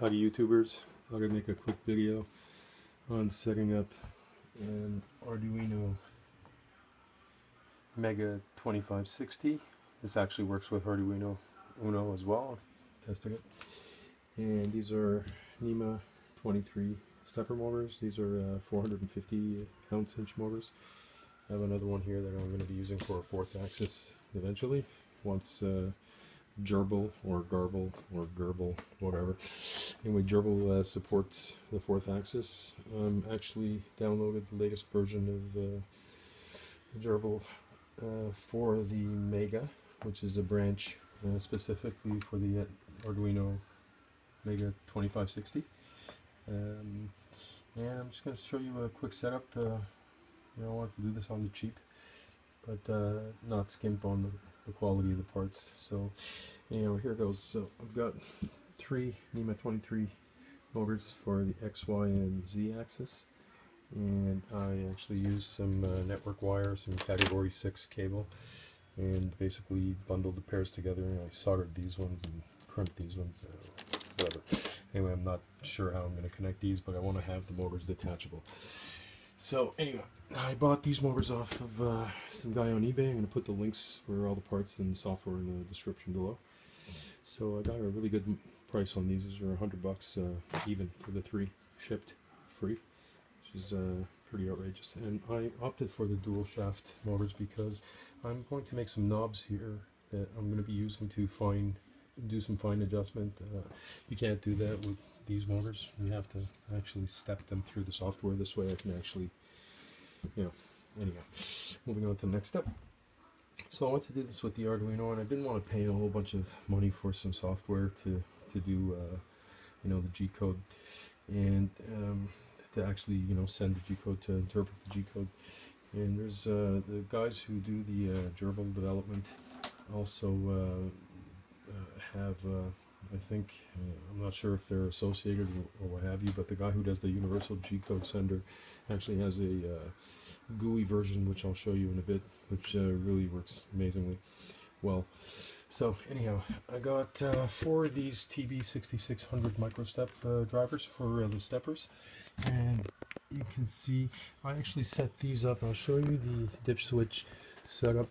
Howdy YouTubers, I'm going to make a quick video on setting up an Arduino Mega 2560. This actually works with Arduino Uno as well, I'm testing it. And these are Nema 23 stepper motors. These are 450 ounce-inch motors. I have another one here that I'm going to be using for a fourth axis eventually, once gerbil or garble or gerbil, whatever. Anyway, gerbil supports the fourth axis. Actually downloaded the latest version of gerbil for the Mega, which is a branch specifically for the Arduino Mega 2560. And I'm just going to show you a quick setup. I wanted to do this on the cheap, but not skimp on the quality of the parts. So anyway, here it goes. So I've got three Nema 23 motors for the X, Y, and Z axis, and I actually used some network wire, some category 6 cable, and basically bundled the pairs together, and I soldered these ones and crimped these ones, whatever. Anyway, I'm not sure how I'm going to connect these, but I want to have the motors detachable. So anyway, I bought these motors off of some guy on eBay. I'm going to put the links for all the parts and the software in the description below. So I got a really good price on these. These are $100 even for the three, shipped free, which is pretty outrageous. And I opted for the dual shaft motors because I'm going to make some knobs here that I'm going to be using to do some fine adjustment. You can't do that with these motors. You have to actually step them through the software. This way I can actually, anyhow, moving on to the next step. So I want to do this with the Arduino, and I didn't want to pay a whole bunch of money for some software to do, the G-code, and to actually, send the G-code, to interpret the G-code. And there's the guys who do the gerbil development also have, I think, I'm not sure if they're associated or what have you, but the guy who does the Universal G-Code Sender actually has a GUI version, which I'll show you in a bit, which really works amazingly well. So anyhow, I got four of these TB6600 micro-step drivers for the steppers, and you can see I actually set these up. I'll show you the dip switch setup,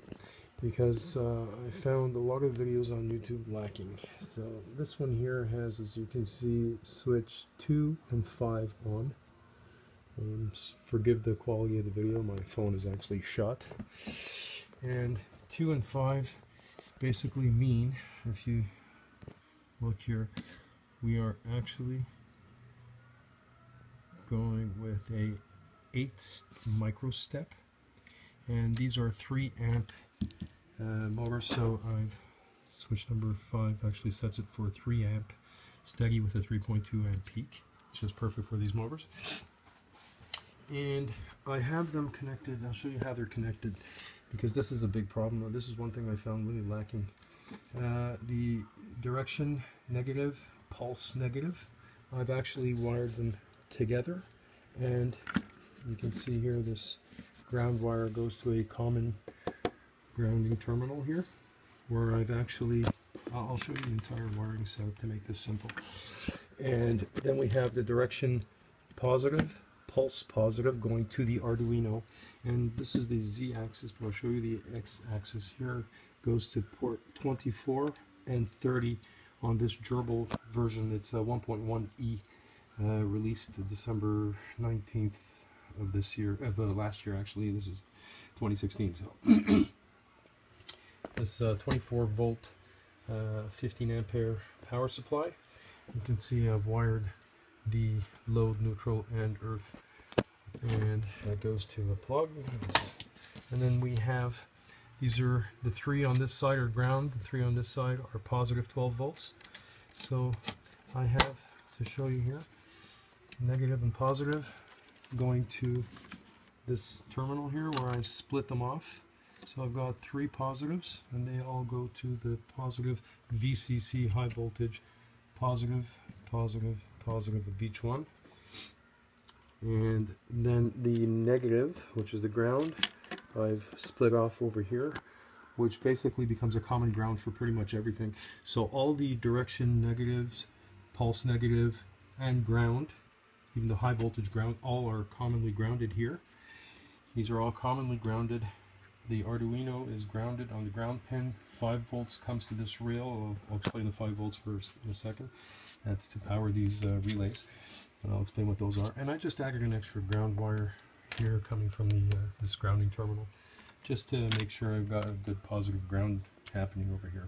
because I found a lot of videos on YouTube lacking. So this one here has, as you can see, switch 2 and 5 on. Forgive the quality of the video, my phone is actually shot. And 2 and 5 basically mean, if you look here, we are actually going with a 8 micro step. And these are 3 amp motor, so I've switch number 5 actually sets it for 3 amp steady with a 3.2 amp peak, which is perfect for these motors. And I have them connected. I'll show you how they're connected, because this is a big problem. This is one thing I found really lacking. The direction negative, pulse negative, I've actually wired them together, and you can see here this ground wire goes to a common grounding terminal here, where I've actually, I'll show you the entire wiring setup to make this simple. And then we have the direction positive, pulse positive, going to the Arduino, and this is the Z axis, but I'll show you the X axis here, goes to port 24 and 30 on this gerbil version. It's a 1.1e released December 19th of this year, of last year actually. This is 2016, so this 24 volt 15 ampere power supply. You can see I've wired the load, neutral, and earth, and that goes to a plug. And then we have, these are the 3 on this side are ground, the 3 on this side are positive 12 volts. So I have to show you here, negative and positive going to this terminal here, where I split them off. So I've got 3 positives, and they all go to the positive VCC, high voltage, positive, positive, positive of each one. And then the negative, which is the ground, I've split off over here, which basically becomes a common ground for pretty much everything. So all the direction negatives, pulse negative, and ground. Even the high voltage ground, all are commonly grounded here. These are all commonly grounded. The Arduino is grounded on the ground pin. 5 volts comes to this rail. I'll explain the 5 volts first in a second. That's to power these relays. And I'll explain what those are. And I just added an extra ground wire here coming from the this grounding terminal, just to make sure I've got a good positive ground happening over here.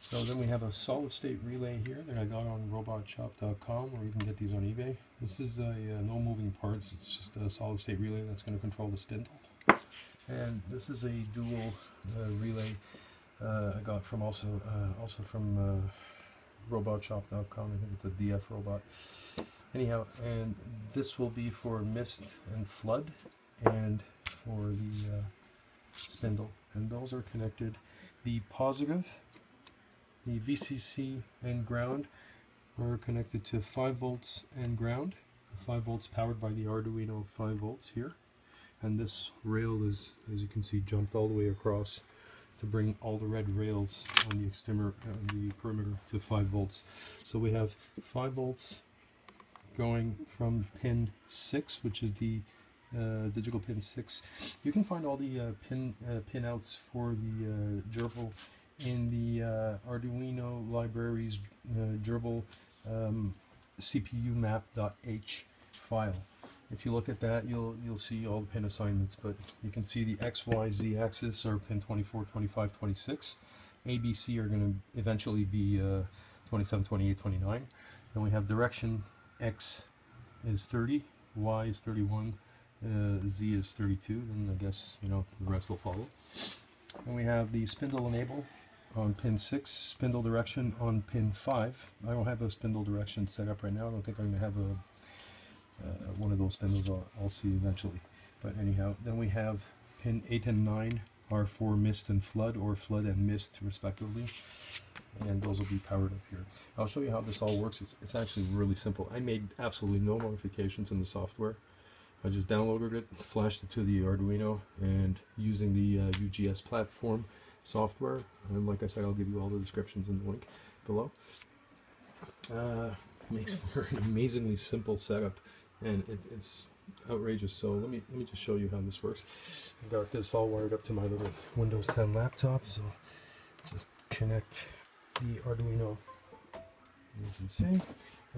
So then we have a solid state relay here that I got on robotshop.com, or you can get these on eBay. This is no moving parts, it's just a solid state relay that's going to control the spindle. And this is a dual relay I got from also from robotshop.com. I think it's a DF Robot. Anyhow, and this will be for mist and flood, and for the spindle. And those are connected. The positive, the VCC and ground are connected to 5 volts and ground. 5 volts powered by the Arduino 5 volts here. And this rail is, as you can see, jumped all the way across to bring all the red rails on the exterior, on the perimeter, to 5 volts. So we have 5 volts going from pin 6, which is the digital pin 6. You can find all the pinouts for the gerbil in the Arduino libraries gerbil cpumap.h file. If you look at that, you'll see all the pin assignments, but you can see the X, Y, Z axis are pin 24, 25, 26. A, B, C are going to eventually be 27, 28, 29. Then we have direction. X is 30, Y is 31, Z is 32. Then I guess, you know, the rest will follow. And we have the spindle enable on pin 6, spindle direction on pin 5. I don't have a spindle direction set up right now. I don't think I'm going to have a one of those spindles. I'll see eventually, but anyhow, then we have pin 8 and 9 are for mist and flood, or flood and mist respectively, and those will be powered up here. I'll show you how this all works. It's actually really simple. I made absolutely no modifications in the software. I just downloaded it, flashed it to the Arduino, and using the UGS platform software, and like I said, I'll give you all the descriptions in the link below. Makes for an amazingly simple setup, and it's outrageous. So let me just show you how this works. I've got this all wired up to my little Windows 10 laptop, so just connect the Arduino, you can see.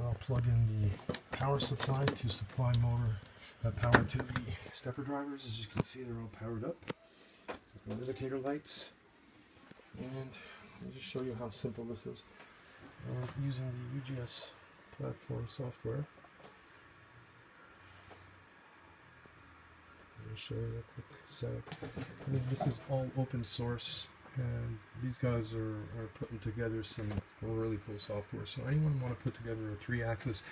I'll plug in the power supply to supply motor power to the stepper drivers. As you can see, they're all powered up. The indicator lights, and let me just show you how simple this is. Using the UGS platform software. Let me show you a quick setup. I mean, this is all open source, and these guys are putting together some really cool software. So anyone want to put together a 3-axis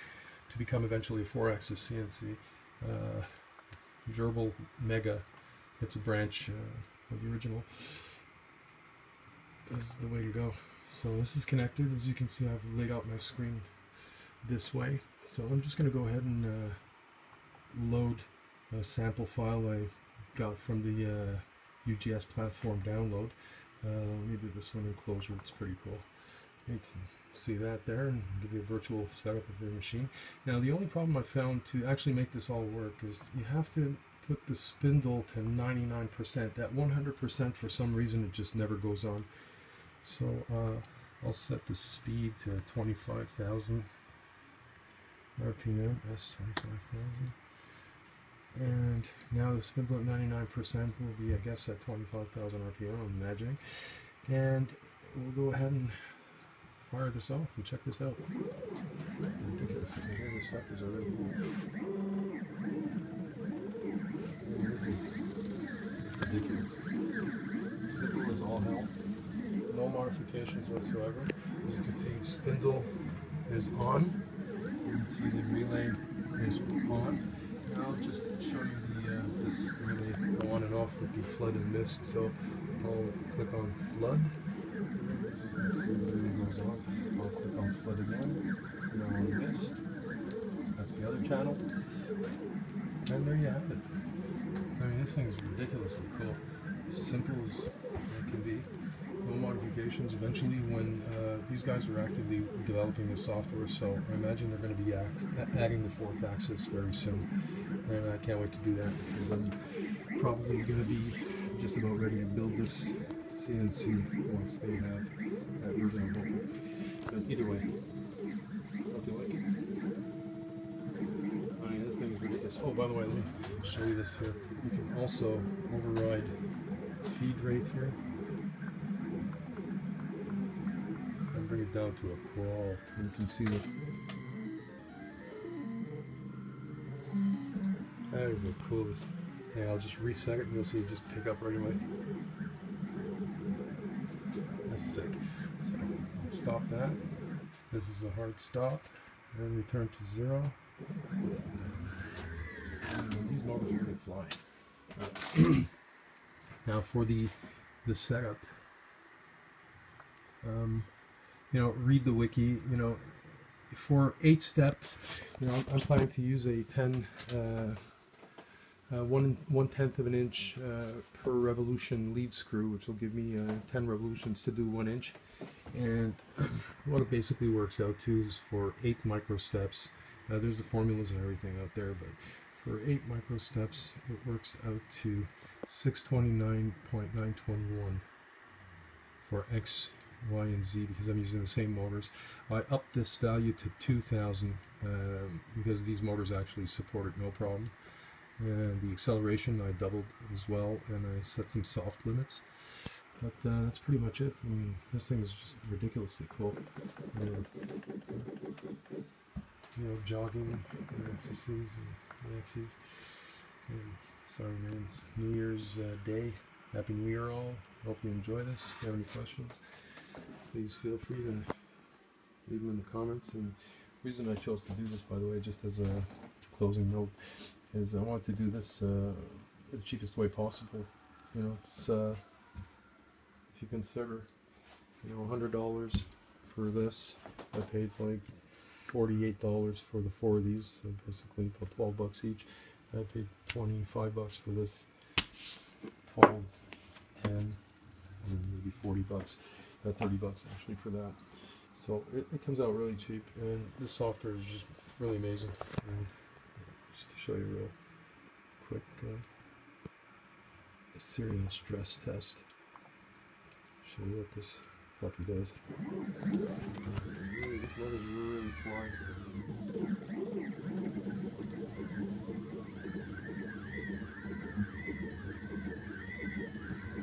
to become eventually a 4-axis CNC, Gerbil Mega, it's a branch of the original, is the way to go. So this is connected. As you can see, I've laid out my screen this way. So I'm just going to go ahead and load a sample file I got from the UGS platform download. Let me do this one in closure. It's pretty cool. You can see that there, and give you a virtual setup of your machine. Now the only problem I found to actually make this all work is you have to put the spindle to 99%. That 100%, for some reason, it just never goes on. So I'll set the speed to 25,000 RPM, S25,000. And now the spindle at 99% will be, I guess, at 25,000 RPM, I'm imagining. And we'll go ahead and fire this off and check this out. Ridiculous. Simple as all hell. No modifications whatsoever. As you can see, spindle is on. You can see the relay is on. And I'll just show you the this relay go on and off with the flood and mist. So I'll click on flood. See the relay goes on. I'll click on flood again. And on mist. That's the other channel. And there you have it. I mean, this thing is ridiculously cool. Simple as it can be. no modifications. Eventually, when these guys were actively developing this software, so I imagine they're going to be adding the fourth axis very soon, and I can't wait to do that because I'm probably going to be just about ready to build this CNC once they have that version available. But either way, I hope you like it. I mean, this thing is ridiculous. Oh, by the way, let me show you this here. You can also override feed rate here and bring it down to a crawl. You can see that. That is the coolest. And I'll just reset it and you'll see it just pick up right away. That's sick. So I'll stop that. This is a hard stop. And then return to zero. And these motors are going to fly. Now for the setup, you know, read the wiki. You know, for 8 steps, you know, I'm planning to use a 1/10 of an inch per revolution lead screw, which will give me 10 revolutions to do 1 inch. And what it basically works out to is for 8 micro steps. There's the formulas and everything out there, but for 8 micro steps, it works out to 629.921 for X, Y, and Z because I'm using the same motors. I upped this value to 2,000 because these motors actually support it no problem. And the acceleration I doubled as well, and I set some soft limits. But that's pretty much it. I mean, this thing is just ridiculously cool. And, you know, jogging the axes and axes. And, sorry man, it's New Year's Day. Happy New Year all. Hope you enjoy this. If you have any questions, please feel free to leave them in the comments. And the reason I chose to do this, by the way, just as a closing note, is I wanted to do this the cheapest way possible. You know, it's if you consider, you know, $100 for this. I paid like $48 for the 4 of these, so basically about 12 bucks each. I paid 25 bucks for this, 12, 10, and maybe 40 bucks, 30 bucks actually for that. So it comes out really cheap, and this software is just really amazing. And just to show you real quick, a serial stress test. Show you what this puppy does. This motor is really flying.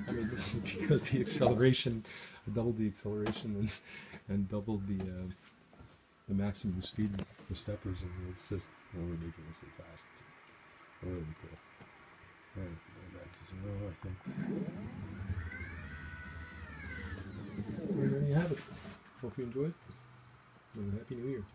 I mean, this is because the acceleration, I doubled the acceleration and doubled the maximum speed of the steppers, and it's just ridiculously fast. Really cool. And back to zero, I think. And there you have it. Hope you enjoyed. And Happy New Year.